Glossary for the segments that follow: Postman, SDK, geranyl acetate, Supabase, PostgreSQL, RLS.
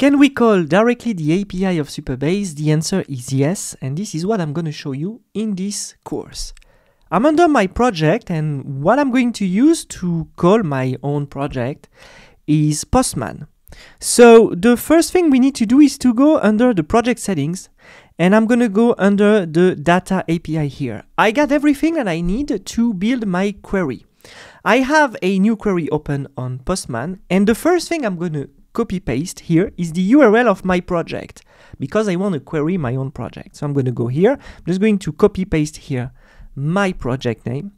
Can we call directly the API of Supabase? The answer is yes, and this is what I'm going to show you in this course. I'm under my project, and what I'm going to use to call my own project is Postman. So the first thing we need to do is to go under the project settings, and I'm going to go under the data API here. I got everything that I need to build my query. I have a new query open on Postman, and the first thing I'm going to copy paste here is the URL of my project, because I want to query my own project. So I'm going to go here, I'm just going to copy paste here my project name.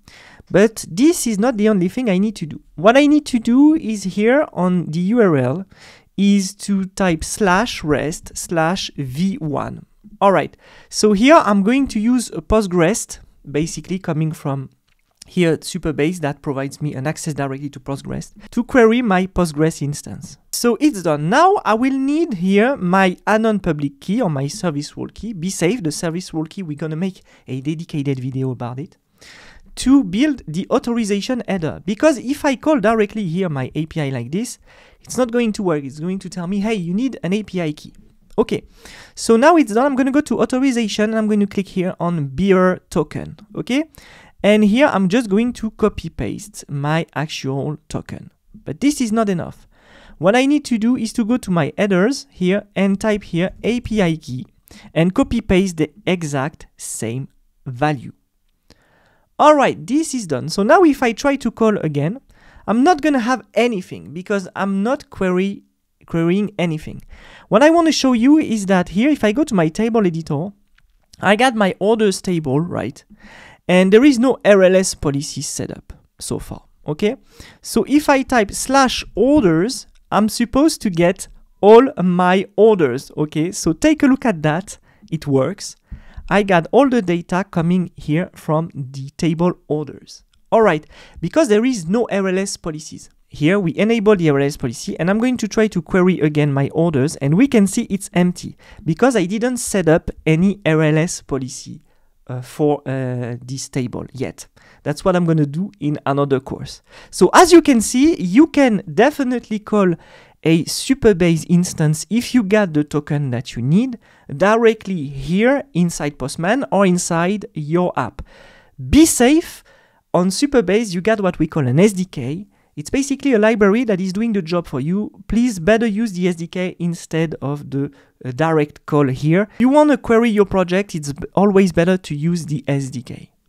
But this is not the only thing I need to do. What I need to do is here on the URL is to type /rest/v1. All right, so here I'm going to use a PostgreSQL, basically coming from here at Supabase that provides me an access directly to Postgres to query my Postgres instance. So it's done. Now I will need here my anon public key or my service role key. Be safe, the service role key, we're going to make a dedicated video about it, to build the authorization header. Because if I call directly here my API like this, it's not going to work. It's going to tell me, hey, you need an API key. Okay, so now it's done. I'm going to go to authorization and I'm going to click here on bearer token. Okay. And here I'm just going to copy paste my actual token. But this is not enough. What I need to do is to go to my headers here and type here API key and copy paste the exact same value. All right, this is done. So now if I try to call again, I'm not going to have anything because I'm not querying anything. What I want to show you is that here, if I go to my table editor, I got my orders table, right? And there is no RLS policy set up so far, okay? So if I type /orders, I'm supposed to get all my orders, okay? So take a look at that, it works. I got all the data coming here from the table orders. All right, because there is no RLS policies. Here we enable the RLS policy and I'm going to try to query again my orders and we can see it's empty because I didn't set up any RLS policy for this table yet. That's what I'm going to do in another course. So as you can see, you can definitely call a Supabase instance if you got the token that you need directly here inside Postman or inside your app. Be safe, on Supabase you got what we call an SDK. It's basically a library that is doing the job for you. Please better use the SDK instead of the direct call here. If you want to query your project, it's always better to use the SDK.